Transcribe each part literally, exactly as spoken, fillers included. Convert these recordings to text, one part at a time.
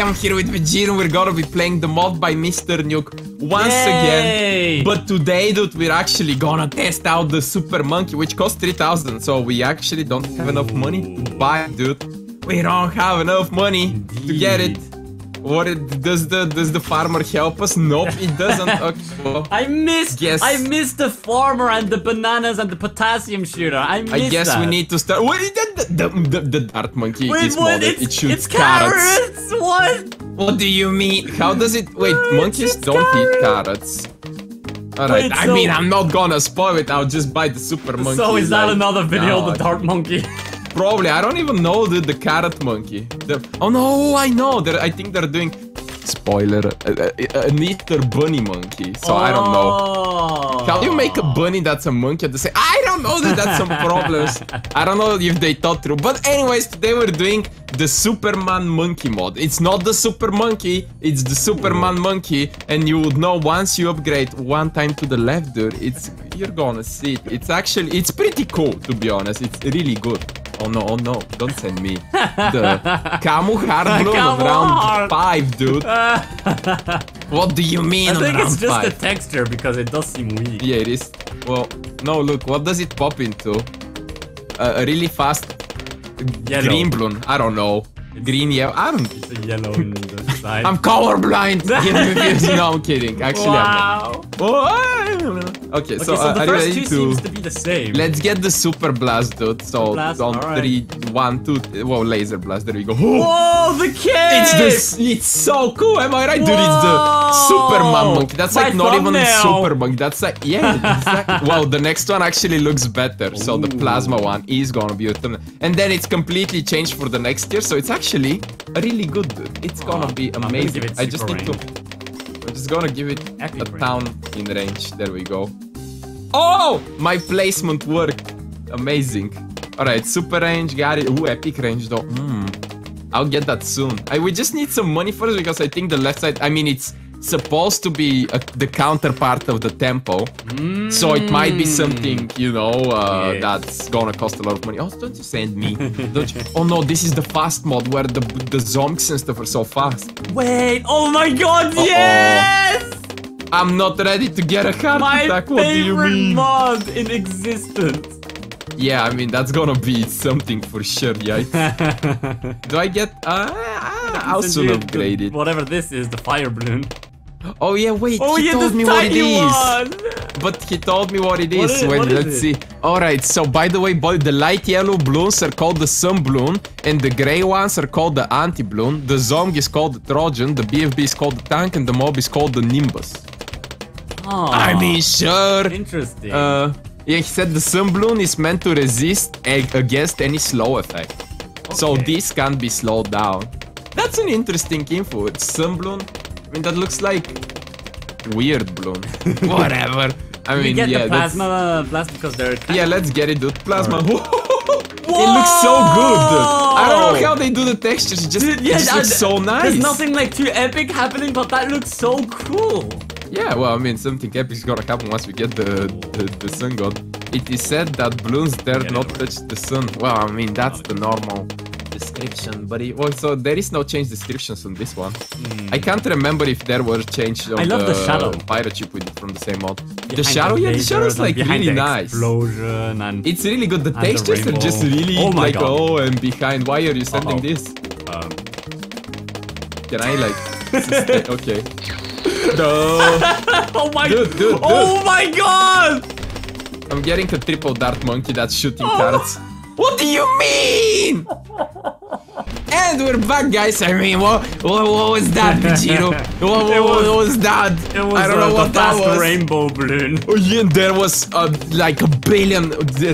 I'm here with Vegeta. We're gonna be playing the mod by Mister Nuke once Yay! again. But today, dude, we're actually gonna test out the Super Monkey, which costs three thousand. So we actually don't have enough money to buy, dude. We don't have enough money Indeed. to get it. What it, does the does the farmer help us? Nope, it doesn't. Okay, well, I missed. Guess. I missed the farmer and the bananas and the potassium shooter. I missed I guess that. we need to start. What is that? The the, the, the dart monkey wait, is modded. It's, it shoots it's carrots. carrots. What? What do you mean? How does it? Wait, monkeys don't carrots. eat carrots. Alright, I so, mean I'm not gonna spoil it. I'll just buy the super monkey. So is that like, another video? No, the dart monkey. Probably. I don't even know the, the carrot monkey. The, oh no, I know. They're, I think they're doing... Spoiler. Uh, uh, an Easter bunny monkey. So oh. I don't know. How do you make a bunny that's a monkey at the same... I don't know that that's some problems. I don't know if they thought through. But anyways, today we're doing the Superman monkey mod. It's not the super monkey. It's the Superman Ooh. monkey. And you would know once you upgrade one time to the left, dude. It's... You're gonna see it. It's actually... It's pretty cool, to be honest. It's really good. Oh no, oh no, don't send me the Kamu hard bloom of round five, dude. What do you mean I on round five? I think it's just five? the texture, because it does seem weak. Yeah, it is. Well, no, look, what does it pop into? Uh, a really fast yellow. green balloon. I don't know. It's green, yellow. I don't... It's a yellow on the side. I'm colorblind. No, I'm kidding. Actually, wow. I'm not. Okay, okay, so, so uh, the first two to... seems to be the same. Let's get the super blast, dude. So blast, on right. three, one, two, th whoa, laser blast. There we go. Whoa, Whoa the cake! It's this. It's so cool. Am I right, Whoa. dude? It's the Superman monkey. That's My like not thumbnail. even a super monkey. That's like yeah. Exactly. Well, the next one actually looks better. So Ooh. the plasma one is gonna be a thumbnail, and then it's completely changed for the next year. So it's actually really good, dude. It's Aww. gonna be amazing. I just need range. to. I'm just gonna give it Epic a town in range. There we go. Oh! My placement worked. Amazing. Alright, super range, got it. Ooh, epic range though. Mm. I'll get that soon. I We just need some money first because I think the left side... I mean, it's supposed to be a, the counterpart of the tempo. Mm. So it might be something, you know, uh, yes. that's gonna cost a lot of money. Oh, don't you send me. Don't you? Oh no, this is the fast mod where the, the zombies and stuff are so fast. Wait, oh my god, uh-oh. yes! I'm not ready to get a heart my attack, what do you mean? My favorite mod in existence. Yeah, I mean, that's gonna be something for sure, yeah. Do I get... Uh, I'll soon upgrade it. Whatever this is, the fire balloon. Oh yeah, wait, oh, he yeah, told me what it is. One. But he told me what it is. What is wait, what let's is see. Alright, so by the way, boy, the light yellow balloons are called the sun balloon, and the grey ones are called the anti-balloon. The zombie is called the Trojan, the B F B is called the tank, and the mob is called the Nimbus. Oh, I mean, sure. Interesting. Uh, yeah, he said the sun balloon is meant to resist against any slow effect. Okay. So this can't be slowed down. That's an interesting info. It's sun balloon. I mean, that looks like weird balloon. Whatever. I mean, we get yeah, the plasma blast because they're yeah. Let's get it, dude. Plasma. Right. It looks so good, dude. I don't know how they do the textures. It just, dude, yeah, it just looks so nice. There's nothing like too epic happening, but that looks so cool. Yeah, well, I mean, something epic is gonna happen once we get the the, the sun god. It is said that balloons dare yeah, not touch the sun. Well, I mean, that's the normal description, buddy. Well, so there is no change descriptions on this one. Mm. I can't remember if there were changes on I love the, the shadow. Pirate ship with from the same mod. Behind the shadow, the yeah, the shadow is like really nice. And it's really good. The textures the are just really oh like God. oh and behind. Why are you sending uh -oh. this? Um. Can I like? Okay. No. Oh my dude, dude, dude. Oh my God! I'm getting a triple dart monkey that's shooting oh. carrots. What do you mean? And we're back, guys. I mean, what, what, what was that, Vegito? What, what, was, what was that? It was I don't uh, know what that was. rainbow balloon. Oh, yeah, there was uh, like a billion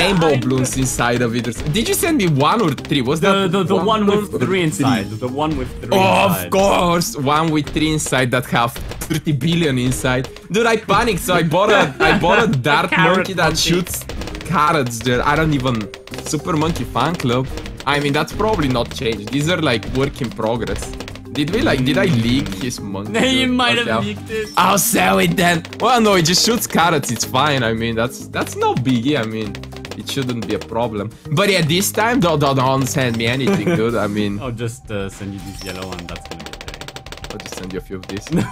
rainbow balloons inside of it. Did you send me one or three? Was the, that the, the one, one with three inside? Three? The one with three. Oh, inside. Of course, one with three inside that have thirty billion inside. Dude, I panicked, so I bought a I bought a dart a monkey that monkey. shoots carrots. There, I don't even. Super Monkey Fan Club. I mean, that's probably not changed. These are like work in progress. Did we like, did I leak his monkey? You might have leaked it. I'll sell it then. Well, no, it just shoots carrots. It's fine. I mean, that's that's no biggie. I mean, it shouldn't be a problem. But yeah, this time, don't, don't, don't send me anything, dude. I mean... I'll just uh, send you this yellow one. That's gonna be there. I'll just send you a few of these. no,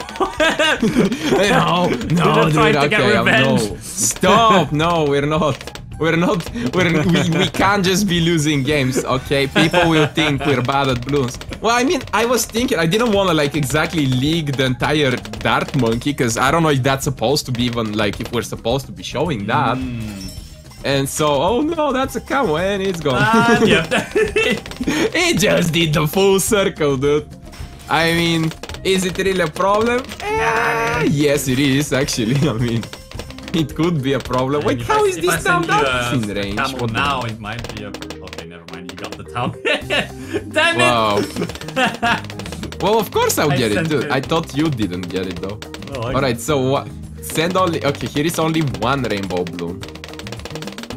no, no, dude, okay, to um, no. Stop, no, we're not. We're not, we're, we, we can't just be losing games, okay? People will think we're bad at balloons. Well, I mean, I was thinking, I didn't want to, like, exactly leak the entire Dart Monkey, because I don't know if that's supposed to be even, like, if we're supposed to be showing that. Mm. And so, oh no, that's a cow, and it's gone. Uh, yep. It just did the full circle, dude. I mean, is it really a problem? Uh, yes, it is, actually, I mean. It could be a problem. Wait, how is this town down in range? Well, now it might be a... Okay, never mind. You got the town. Damn it! Well, of course I'll get it, dude. I thought you didn't get it, though. Alright, so what? Send only... Okay, here is only one rainbow bloom.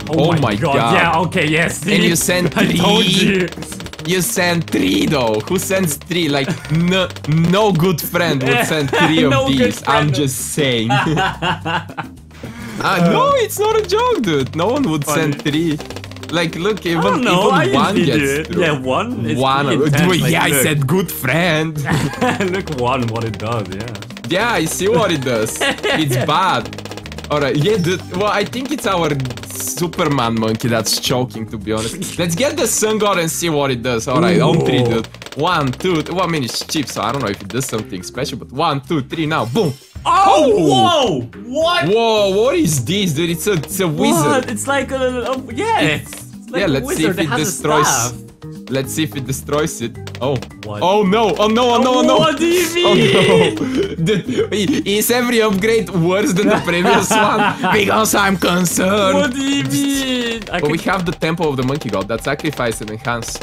Oh my god. Yeah, okay, yes. And you send three. I told you. You send three, though. Who sends three? Like, no, no good friend would send three of these. I'm just saying. Uh, uh, no, it's not a joke, dude. No one would funny. send three. Like, look, even, I don't know, even I one gets through. Yeah, one is one. Intense, Wait, like, yeah, look. I said good friend. Look, one, what it does, yeah. Yeah, I see what it does. It's bad. Alright, yeah, dude. Well, I think it's our Superman monkey that's choking, to be honest. Let's get the Sun God and see what it does. Alright, on three, dude. One, two, th well, I mean, it's cheap, so I don't know if it does something special, but one, two, three, now, boom. Oh, oh, whoa! What? Whoa, what is this, dude? It's a, it's a wizard. What? It's like a... a yeah, it's, it's like yeah, a let's wizard see if it destroys... Let's see if it destroys it. Oh. What? Oh, no. Oh, no. Oh, no. Oh, no. What do you mean? Oh, no. Dude, is every upgrade worse than the previous one? Because I'm concerned. What do you mean? But well, we have the Temple of the Monkey God that sacrifice and enhance.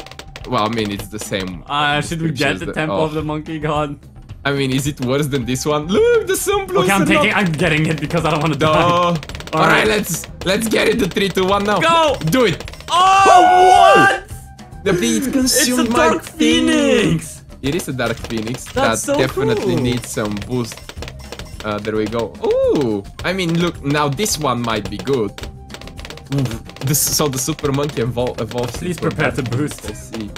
Well, I mean, it's the same. Uh, should we get the Temple oh. of the Monkey God? I mean, is it worse than this one? Look, the sun blows. Okay, I'm taking, I'm getting it because I don't want to die. No. All right. right, let's let's get it. The three, two, one now. Go. Do it. Oh, oh what? The beat consumed it's a my dark phoenix. Thing. It is a dark phoenix. That's that so definitely cool. needs some boost. Uh, there we go. Ooh. I mean, look. Now this one might be good. This, so the super monkey evol evolves. Please prepare to boost. I see.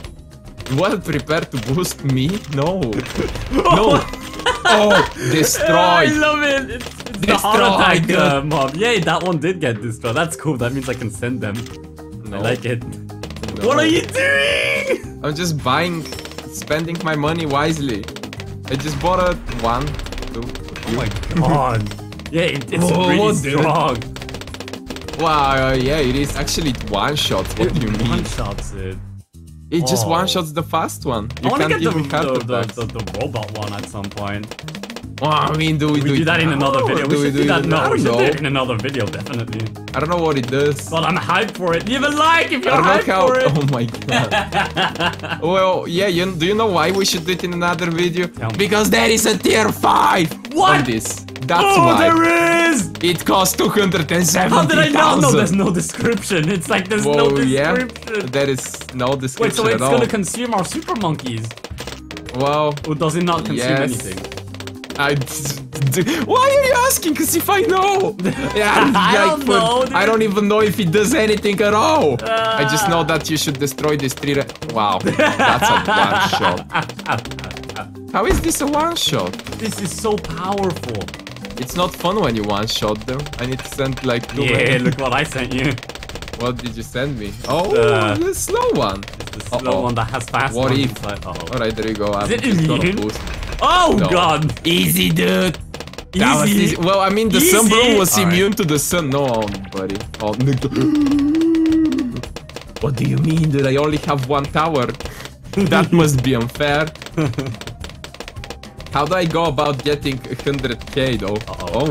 Well, prepared to boost me? No. No. Oh, destroyed. I love it. It's, it's the heart attack uh, mob. Yay, that one did get destroyed. That's cool. That means I can send them. No. I like it. No. What are you doing? I'm just buying, spending my money wisely. I just bought a one, two. Oh my god. Yeah, it, it's oh, really strong. Dude. Wow, uh, yeah, it is. Actually, it one-shots. What it do you mean? One-shots it. It just oh. one-shots the fast one. You I can't get even the, the, the, the, the, the robot one at some point. Well, I mean, do we, we do, do that in another video? We do should we do, do that now. We should do it in another video, definitely. I don't know what it does. But I'm hyped for it. Leave a like if you're hyped how... for it. Oh my god. Well, yeah, you, do you know why we should do it in another video? Because there is a tier five what? on this. That's oh, why. there is! It costs two hundred seventy thousand. How did I not know? There's no description. It's like there's Whoa, no description. Yeah, there is no description. Wait, so it's at all. gonna consume our super monkeys? Well... Or does it not consume yes. anything? I... Why are you asking? Because if I know... Yeah, I don't like, know. Dude. I don't even know if it does anything at all. Uh, I just know that you should destroy this tree... Wow, that's a bad shot. How is this a one-shot? This is so powerful. It's not fun when you one-shot them. I need to send like two. Yeah, look what I sent you. What did you send me? Oh, uh, the slow one. It's the slow uh -oh. one that has fast What if? Uh -oh. Alright, there you go. I'm is it immune? Oh no. god! Easy, dude. Easy. That was easy. Well, I mean, the easy. sun bloom was All immune right. to the sun. No, buddy. Oh, what do you mean, dude? I only have one tower. That must be unfair. How do I go about getting one hundred K though? Uh-oh.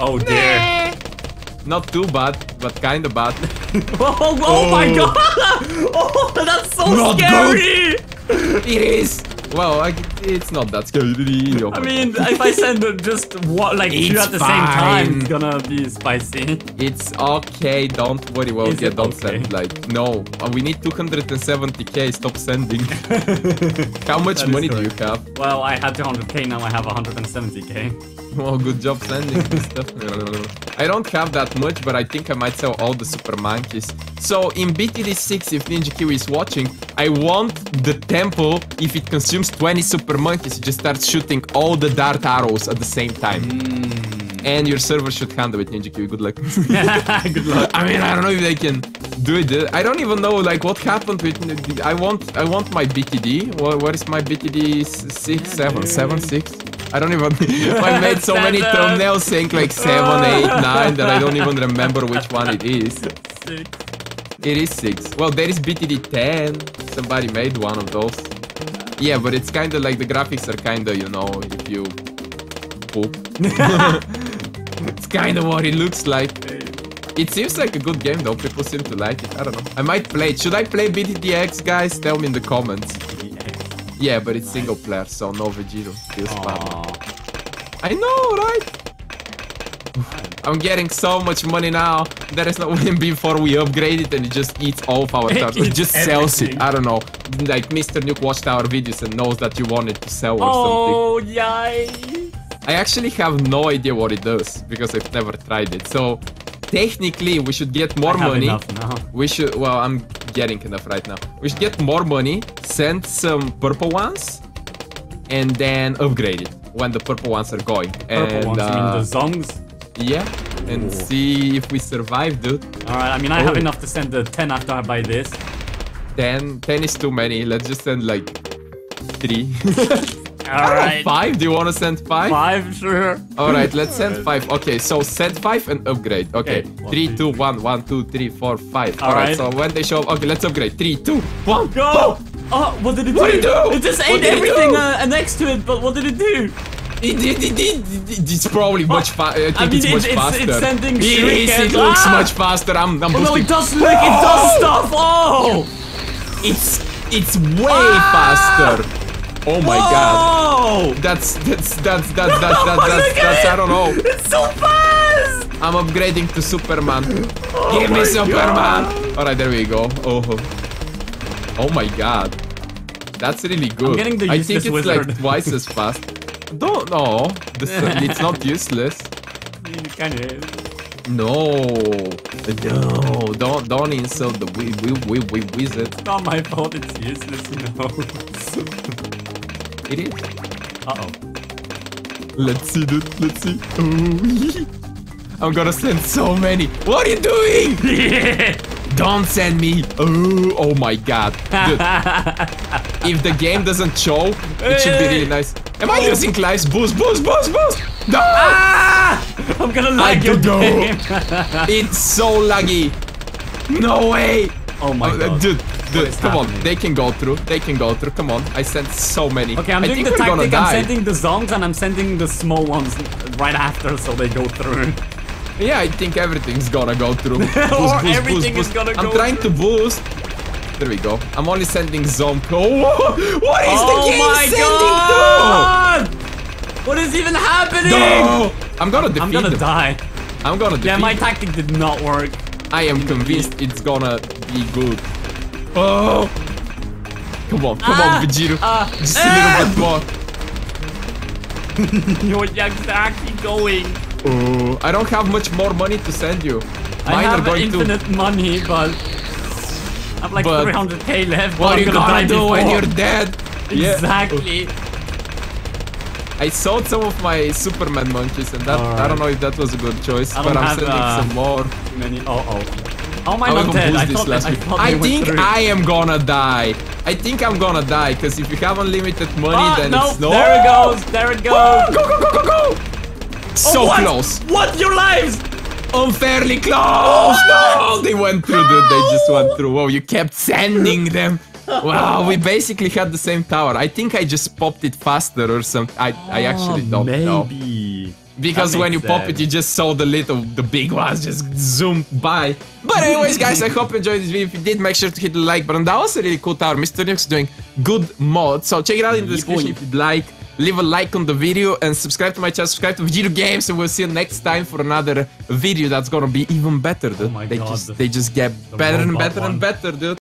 Oh. Oh dear. Nah. Not too bad, but kind of bad. oh, oh, oh my god! Oh, that's so not scary! Good. It is. Well, I, it's not that scary. Oh I mean, god. if I send just one, like it's two at the fine. same time, it's gonna be spicy. It's okay, don't worry. Well, is yeah, don't okay? send like... No, we need two hundred seventy K, stop sending. How much that money do you have? Well, I had two hundred K, now I have one hundred seventy K. Well, good job sending this stuff. I don't have that much, but I think I might sell all the super monkeys. So in B T D six, if Ninja Kiwi is watching, I want the temple, if it consumes twenty super monkeys, it just starts shooting all the dart arrows at the same time. Mm. And your server should handle it, Ninja Kiwi. Good luck. Good luck. I mean, I don't know if they can do it. I don't even know like what happened with. I want, I want my B T D. What, what is my B T D? Six, seven, seven, six. I don't even. I made so many thumbnails saying like seven, eight, nine that I don't even remember which one it is. Six. It is six. Well, there is B T D ten. Somebody made one of those. Yeah, but it's kind of like the graphics are kind of, you know, if you poop. It's kind of what it looks like. It seems like a good game though. People seem to like it. I don't know. I might play it. Should I play B T D X, guys? Tell me in the comments. Yeah, but it's single player, so no Vegito. I know, right? I'm getting so much money now. There is no win before we upgrade it and it just eats all of our turtles. It, it just everything. sells it. I don't know. Like, Mister Nuke watched our videos and knows that you want it to sell or oh, something. Oh, yay! I actually have no idea what it does because I've never tried it. So, technically, we should get more I have money. Enough now. We should. Well, I'm getting enough right now. We should get more money, send some purple ones, and then upgrade it when the purple ones are going. Purple and, ones? Uh, you mean the songs? Yeah. And Ooh. see if we survive, dude. Alright, I mean, I oh. have enough to send the ten after I buy this. ten? ten is too many. Let's just send like three. Alright. five? Do you want to send five? five, sure. Alright, let's send five. Okay, so send five and upgrade. Okay. okay. One, three, two, one, one, two, three, four, five. Alright, All right, so when they show up, okay, let's upgrade. three, two, one, go! Boom. Oh, what did it do? What did it do? It just ate everything uh, next to it, but what did it do? It, it, it, it, it, it's probably much faster. I think I mean, it's much it's, faster. It's sending it, is, it looks ah! much faster. I'm, I'm oh, no, it does look. Oh! It does stuff. Oh! It's, it's way ah! faster. Oh my Whoa! god. That's that's that's that's that's that's that's, that's I don't know. It's so fast! I'm upgrading to Superman. Oh Give me Superman! Alright, there we go. Oh. Oh my god. That's really good. I'm the I think it's wizard. like twice as fast. Don't know. It's not useless. It kind of is. No, no, don't don't insult the wee wee wee wee wizard. It's not my fault, it's useless, you know. It is. Uh-oh. Let's see, dude. Let's see. Oh. I'm gonna send so many. What are you doing? Don't send me. Oh, oh my god. Dude. If the game doesn't show, it should be really nice. Am I using lives? Boost, boost, boost, boost. No! Ah! I'm gonna lag your game. It's so laggy. No way. Oh my oh, god. Dude. Dude, come happening? on, they can go through, they can go through, come on, I sent so many. Okay, I'm I doing the tactic, I'm sending the zongs and I'm sending the small ones right after so they go through. Yeah, I think everything's gonna go through. boost, or boost, everything boost, is gonna boost. go I'm trying through. to boost. There we go, I'm only sending zong. Oh, what is oh the game my sending god! What is even happening? No! I'm gonna defeat I'm gonna them. die. I'm gonna defeat Yeah, my tactic did not work. I am convinced it's gonna be good. Oh! Come on, come ah, on, Vegeta. Uh, Just a little bit more. You're exactly going. Oh, I don't have much more money to send you. Mine I have are going infinite to... money, but I have like but three hundred K left. What are you gonna, gonna do before? when you're dead? Exactly. Yeah. Oh. I sold some of my Superman monkeys, and that right. I don't know if that was a good choice, but I'm have, sending uh, some more. Many. Oh, oh. How am I not dead? I, thought that, I, thought I think through. I am gonna die. I think I'm gonna die, because if you have unlimited money, ah, then no, it's no. There it goes, there it goes. Oh, go, go, go, go, go. So oh, what? close. What? Your lives? Unfairly close. Oh, no. They went through, dude. They just went through. Wow, you kept sending them. Wow, we basically had the same tower. I think I just popped it faster or something. I, I actually don't maybe. know. Because when you sense. pop it, you just saw the little, the big ones just zoomed by. But anyways, guys, I hope you enjoyed this video. If you did, make sure to hit the like button. That was a really cool tower. Mister Nuke's doing good mod. So check it out in the description if you'd like. Leave a like on the video and subscribe to my channel. Subscribe to Vegeto Games and we'll see you next time for another video that's gonna be even better, dude. Oh my they, God, just, the, they just get the better and better one. and better, dude.